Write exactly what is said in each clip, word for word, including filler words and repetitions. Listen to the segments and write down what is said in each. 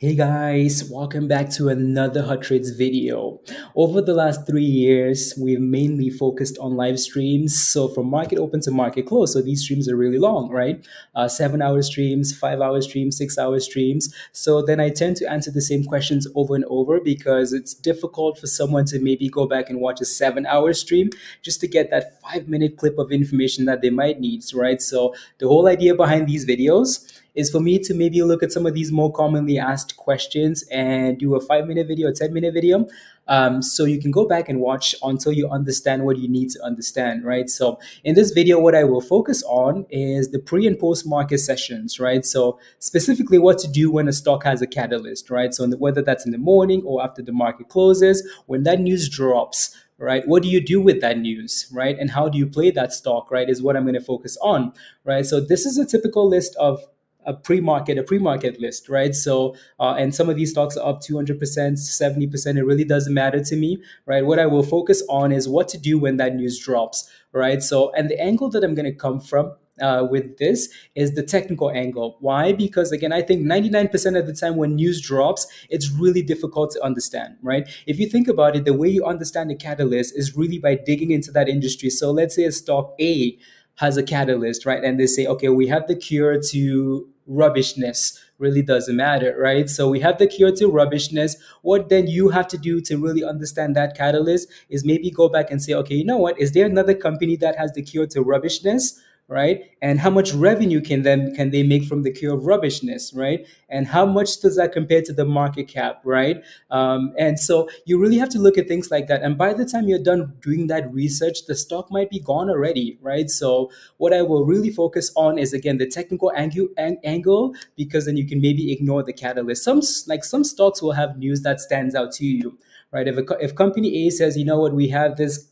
Hey guys, welcome back to another Hot Trades video. Over the last three years, we've mainly focused on live streams. So from market open to market close. So these streams are really long, right? Uh, seven hour streams, five hour streams, six hour streams. So then I tend to answer the same questions over and over because it's difficult for someone to maybe go back and watch a seven hour stream just to get that five minute clip of information that they might need, right? So the whole idea behind these videos is for me to maybe look at some of these more commonly asked questions and do a five-minute video, a ten-minute video, um, so you can go back and watch until you understand what you need to understand, right? So in this video, what I will focus on is the pre and post-market sessions, right? So specifically what to do when a stock has a catalyst, right? So whether that's in the morning or after the market closes, when that news drops, right? What do you do with that news, right? And how do you play that stock, right, is what I'm gonna focus on, right? So this is a typical list of a pre-market, a pre-market list, right? So, uh, and some of these stocks are up two hundred percent, seventy percent, it really doesn't matter to me, right? What I will focus on is what to do when that news drops, right? So, and the angle that I'm gonna come from Uh, with this is the technical angle. Why? Because again, I think ninety-nine percent of the time when news drops, it's really difficult to understand, right? If you think about it, the way you understand a catalyst is really by digging into that industry. So let's say a stock A has a catalyst, right? And they say, okay, we have the cure to rubbishness. Really doesn't matter, right? So we have the cure to rubbishness. What then you have to do to really understand that catalyst is maybe go back and say, okay, you know what? Is there another company that has the cure to rubbishness? Right? And how much revenue can them can they make from the cure of rubbishness, right? And how much does that compare to the market cap, right? Um, and so you really have to look at things like that. And by the time you're done doing that research, the stock might be gone already, right? So what I will really focus on is again the technical angle, angle because then you can maybe ignore the catalyst. Some like some stocks will have news that stands out to you, right? If a, if company A says, you know what, we have this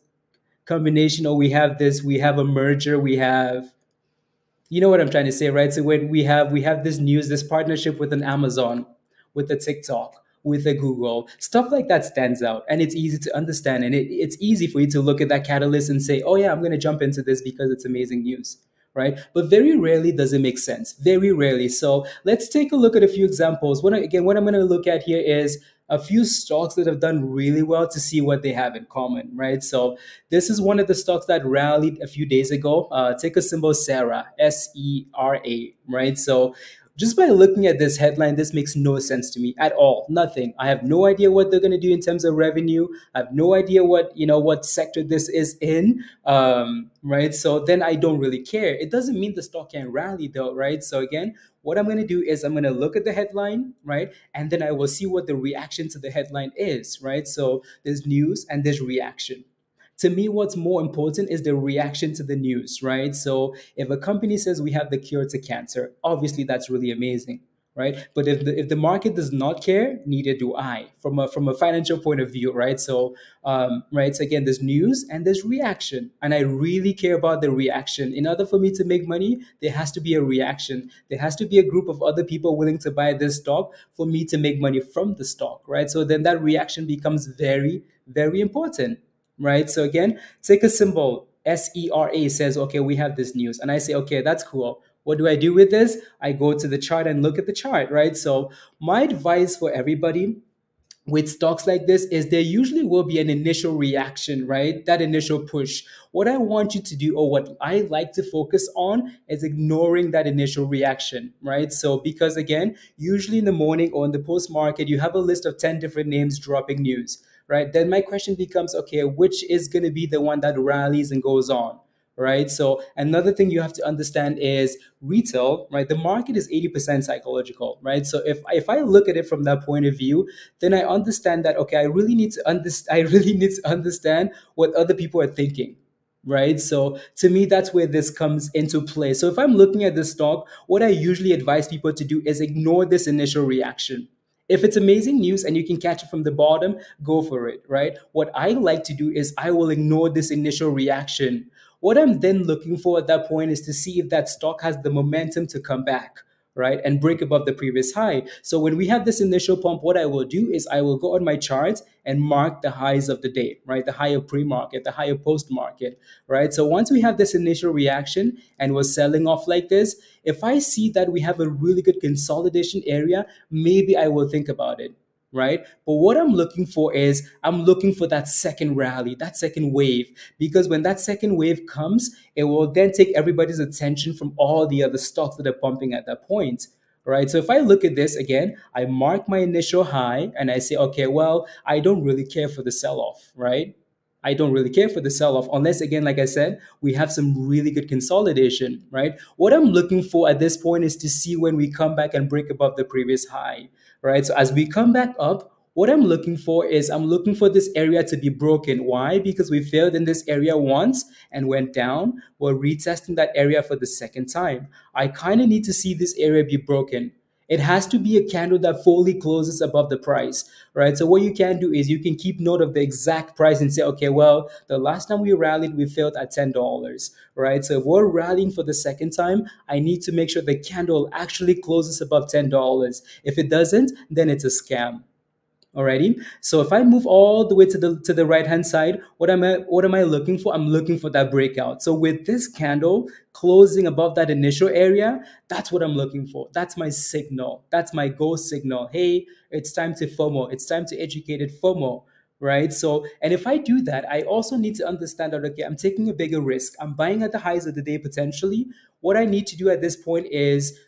combination, or we have this, we have a merger, we have, you know what I'm trying to say, right? So when we have, we have this news, this partnership with an Amazon, with a TikTok, with a Google, stuff like that stands out and it's easy to understand. And it, it's easy for you to look at that catalyst and say, oh yeah, I'm gonna jump into this because it's amazing news, right? But very rarely does it make sense, very rarely. So let's take a look at a few examples. What I, again, what I'm gonna look at here is a few stocks that have done really well to see what they have in common, right? So this is one of the stocks that rallied a few days ago. Uh, ticker symbol Sera, S E R A, right? So just by looking at this headline, this makes no sense to me at all, nothing. I have no idea what they're gonna do in terms of revenue. I have no idea what, you know, what sector this is in, um, right? So then I don't really care. It doesn't mean the stock can rally though, right? So again, what I'm gonna do is I'm gonna look at the headline, right? And then I will see what the reaction to the headline is, right? So there's news and there's reaction. To me, what's more important is the reaction to the news, right? So if a company says we have the cure to cancer, obviously that's really amazing, right? But if the, if the market does not care, neither do I from a, from a financial point of view, right? So, um, right, so again, there's news and there's reaction. And I really care about the reaction. In order for me to make money, there has to be a reaction. There has to be a group of other people willing to buy this stock for me to make money from the stock, right? So then that reaction becomes very, very important. Right? So again, ticker symbol S E R A says, okay, we have this news. And I say, okay, that's cool. What do I do with this? I go to the chart and look at the chart, right? So my advice for everybody with stocks like this is there usually will be an initial reaction, right? That initial push. What I want you to do, or what I like to focus on, is ignoring that initial reaction, right? So because again, usually in the morning or in the post-market, you have a list of ten different names dropping news, right? Then my question becomes, okay, which is gonna be the one that rallies and goes on, right? So another thing you have to understand is retail, right? The market is eighty percent psychological, right? So if, if I look at it from that point of view, then I understand that, okay, I really need to understand, I really need to understand what other people are thinking, right? So to me, that's where this comes into play. So if I'm looking at this stock, what I usually advise people to do is ignore this initial reaction. If it's amazing news and you can catch it from the bottom, go for it, right? What I like to do is I will ignore this initial reaction. What I'm then looking for at that point is to see if that stock has the momentum to come back, right, and break above the previous high. So when we have this initial pump, what I will do is I will go on my charts and mark the highs of the day, right? The higher pre-market, the higher post-market, right? So once we have this initial reaction and we're selling off like this, if I see that we have a really good consolidation area, maybe I will think about it, right? But what I'm looking for is I'm looking for that second rally, that second wave, because when that second wave comes, it will then take everybody's attention from all the other stocks that are pumping at that point, right? So if I look at this again, I mark my initial high and I say, okay, well, I don't really care for the sell-off, right? I don't really care for the sell-off unless, again, like I said, we have some really good consolidation, right? What I'm looking for at this point is to see when we come back and break above the previous high, right? So as we come back up, what I'm looking for is I'm looking for this area to be broken. Why? Because we failed in this area once and went down. We're retesting that area for the second time. I kind of need to see this area be broken. It has to be a candle that fully closes above the price, right? So what you can do is you can keep note of the exact price and say, okay, well, the last time we rallied, we failed at ten dollars, right? So if we're rallying for the second time, I need to make sure the candle actually closes above ten dollars. If it doesn't, then it's a scam. Alrighty. So if I move all the way to the to the right hand side, what am I what am I looking for? I'm looking for that breakout. So with this candle closing above that initial area, that's what I'm looking for. That's my signal. That's my go signal. Hey, it's time to FOMO. It's time to educate it FOMO. Right? So, and if I do that, I also need to understand that, okay, I'm taking a bigger risk. I'm buying at the highs of the day potentially. What I need to do at this point is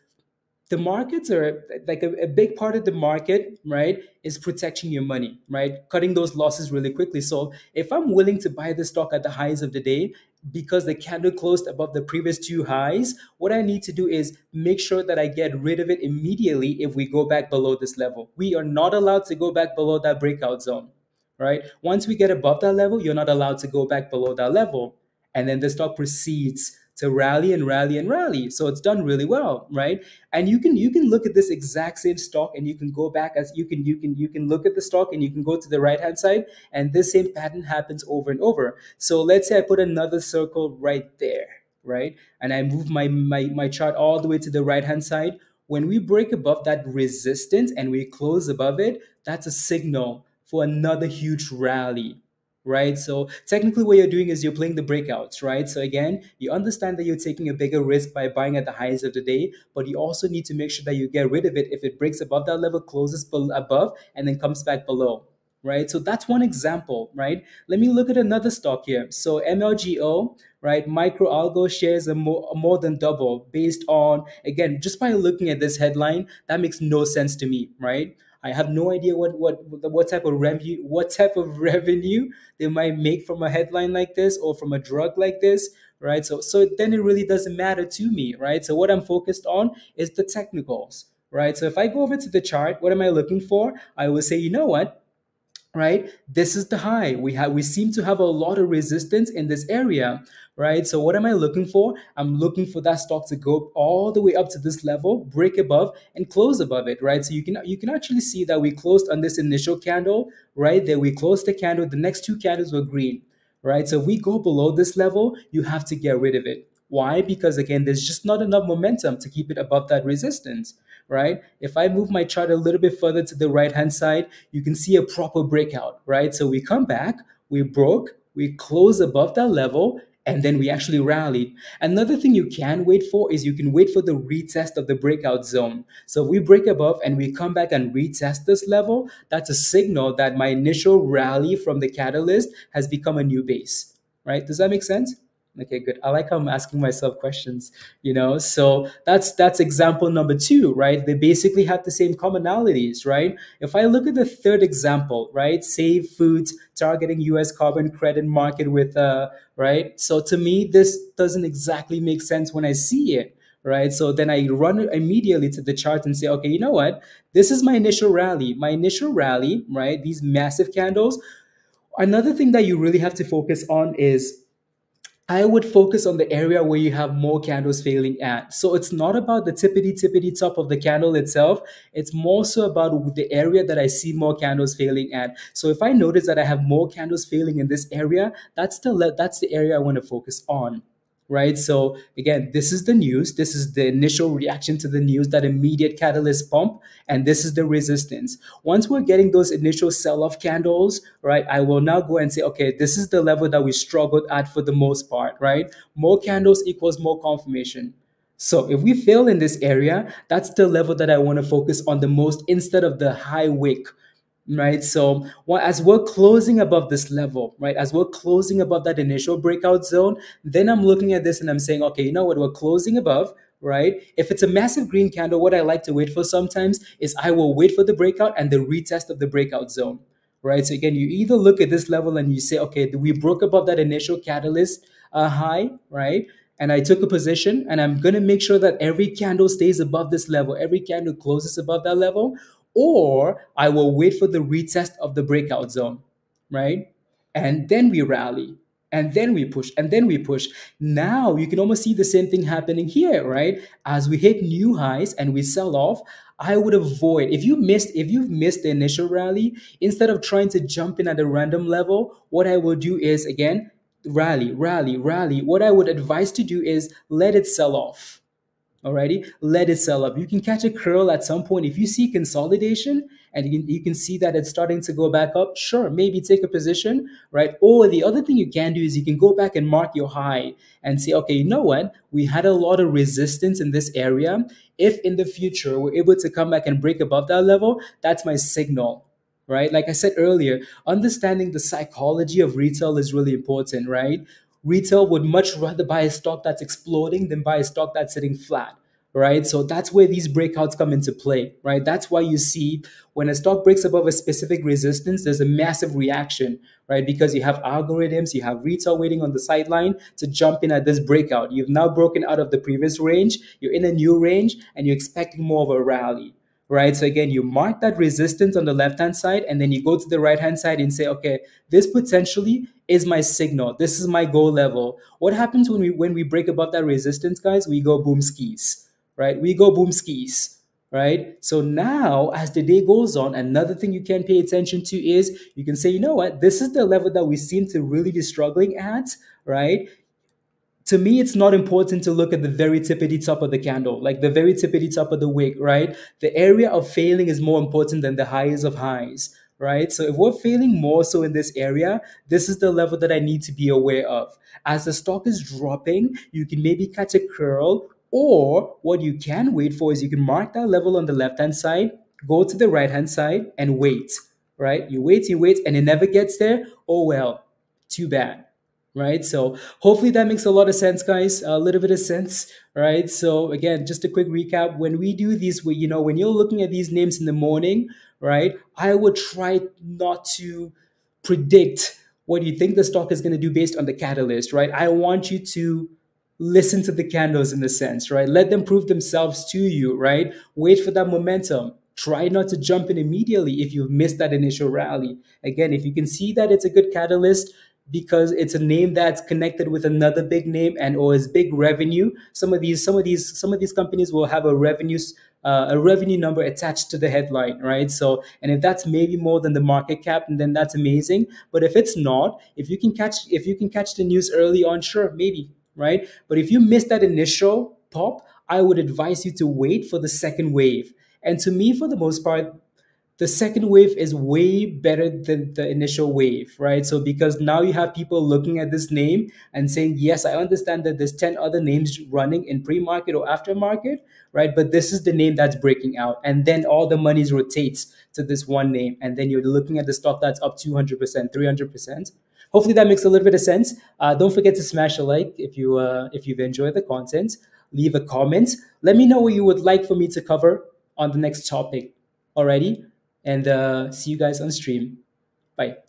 the markets are like a, a big part of the market, right, is protecting your money, right? Cutting those losses really quickly. So if I'm willing to buy the stock at the highs of the day because the candle closed above the previous two highs, what I need to do is make sure that I get rid of it immediately if we go back below this level. We are not allowed to go back below that breakout zone, right? Once we get above that level, you're not allowed to go back below that level. And then the stock proceeds to rally and rally and rally. So it's done really well, right? And you can you can look at this exact same stock and you can go back as you can you can you can look at the stock and you can go to the right hand side and this same pattern happens over and over. So let's say I put another circle right there, right? And I move my my, my chart all the way to the right hand side. When we break above that resistance and we close above it, that's a signal for another huge rally. Right? So technically what you're doing is you're playing the breakouts, right? So again, you understand that you're taking a bigger risk by buying at the highs of the day, but you also need to make sure that you get rid of it if it breaks above that level, closes above, and then comes back below, right? So that's one example, right? Let me look at another stock here. So M L G O, right? Micro-algo shares are more, more than double based on, again, just by looking at this headline, that makes no sense to me, right? I have no idea what what what type of revenue what type of revenue they might make from a headline like this or from a drug like this, right? So so then it really doesn't matter to me, right? So what I'm focused on is the technicals, right? So if I go over to the chart, what am I looking for? I will say, you know what, right? This is the high. We have we seem to have a lot of resistance in this area, right? So what am I looking for? I'm looking for that stock to go all the way up to this level, break above, and close above it, right? So you can you can actually see that we closed on this initial candle, right? There we closed the candle. The next two candles were green, right? So if we go below this level, you have to get rid of it. Why? Because again, there's just not enough momentum to keep it above that resistance, right? If I move my chart a little bit further to the right-hand side, you can see a proper breakout, right? So we come back, we broke, we close above that level, and then we actually rallied. Another thing you can wait for is you can wait for the retest of the breakout zone. So if we break above and we come back and retest this level, that's a signal that my initial rally from the catalyst has become a new base, right? Does that make sense? Okay, good. I like how I'm asking myself questions, you know? So that's that's example number two, right? They basically have the same commonalities, right? If I look at the third example, right? Save Foods targeting U S carbon credit market with, uh, right? So to me, this doesn't exactly make sense when I see it, right? So then I run immediately to the chart and say, okay, you know what? This is my initial rally. My initial rally, right? These massive candles. Another thing that you really have to focus on is I would focus on the area where you have more candles failing at. So it's not about the tippity-tippity top of the candle itself. It's more so about the area that I see more candles failing at. So if I notice that I have more candles failing in this area, that's the, that's the area I want to focus on, right? So again, this is the news. This is the initial reaction to the news, that immediate catalyst pump. And this is the resistance. Once we're getting those initial sell-off candles, right, I will now go and say, okay, this is the level that we struggled at for the most part, right? More candles equals more confirmation. So if we fail in this area, that's the level that I want to focus on the most instead of the high wick, right? So well, as we're closing above this level, right, as we're closing above that initial breakout zone, then I'm looking at this and I'm saying, okay, you know what, we're closing above, right? If it's a massive green candle, what I like to wait for sometimes is I will wait for the breakout and the retest of the breakout zone, right? So again, you either look at this level and you say, okay, we broke above that initial catalyst uh, high, right? And I took a position, and I'm going to make sure that every candle stays above this level. Every candle closes above that level, or I will wait for the retest of the breakout zone, right? And then we rally, and then we push, and then we push. Now you can almost see the same thing happening here, right? As we hit new highs and we sell off, I would avoid, if you missed, if you've missed the initial rally, instead of trying to jump in at a random level, what I will do is, again, rally, rally, rally. What I would advise to do is let it sell off. Alrighty, let it sell off. You can catch a curl at some point. If you see consolidation and you can, you can see that it's starting to go back up, sure, maybe take a position, right? Or the other thing you can do is you can go back and mark your high and say, okay, you know what? We had a lot of resistance in this area. If in the future we're able to come back and break above that level, that's my signal. Right? Like I said earlier, understanding the psychology of retail is really important, right? Retail would much rather buy a stock that's exploding than buy a stock that's sitting flat, right? So that's where these breakouts come into play, right? That's why you see when a stock breaks above a specific resistance, there's a massive reaction, right? Because you have algorithms, you have retail waiting on the sideline to jump in at this breakout. You've now broken out of the previous range, you're in a new range, and you're expecting more of a rally. Right? So again, you mark that resistance on the left-hand side, and then you go to the right-hand side and say, okay, this potentially is my signal. This is my goal level. What happens when we, when we break above that resistance, guys? We go boom skis, right? We go boom skis, right? So now as the day goes on, another thing you can pay attention to is you can say, you know what? This is the level that we seem to really be struggling at, right? To me, it's not important to look at the very tippity top of the candle, like the very tippity top of the wick, right? The area of failing is more important than the highs of highs, right? So if we're failing more so in this area, this is the level that I need to be aware of. As the stock is dropping, you can maybe catch a curl, or what you can wait for is you can mark that level on the left-hand side, go to the right-hand side and wait, right? You wait, you wait, and it never gets there. Oh, well, too bad. Right? So hopefully that makes a lot of sense, guys, a little bit of sense, right? So again, just a quick recap, when we do these, you know, when you're looking at these names in the morning, right, I would try not to predict what you think the stock is going to do based on the catalyst, right? I want you to listen to the candles in a sense, right? Let them prove themselves to you, right? Wait for that momentum. Try not to jump in immediately if you've missed that initial rally. Again, if you can see that it's a good catalyst, because it's a name that's connected with another big name and or is big revenue. Some of these, some of these, some of these companies will have a revenue, uh, a revenue number attached to the headline, right? So, and if that's maybe more than the market cap, and then that's amazing. But if it's not, if you can catch, if you can catch the news early on, sure, maybe, right? But if you miss that initial pop, I would advise you to wait for the second wave. And to me, for the most part, the second wave is way better than the initial wave, right? So because now you have people looking at this name and saying, yes, I understand that there's ten other names running in pre-market or aftermarket, right? But this is the name that's breaking out. And then all the monies rotates to this one name. And then you're looking at the stock that's up two hundred percent, three hundred percent. Hopefully that makes a little bit of sense. Uh, don't forget to smash a like if, you, uh, if you've enjoyed the content. Leave a comment. Let me know what you would like for me to cover on the next topic. Alrighty. And uh, see you guys on stream. Bye.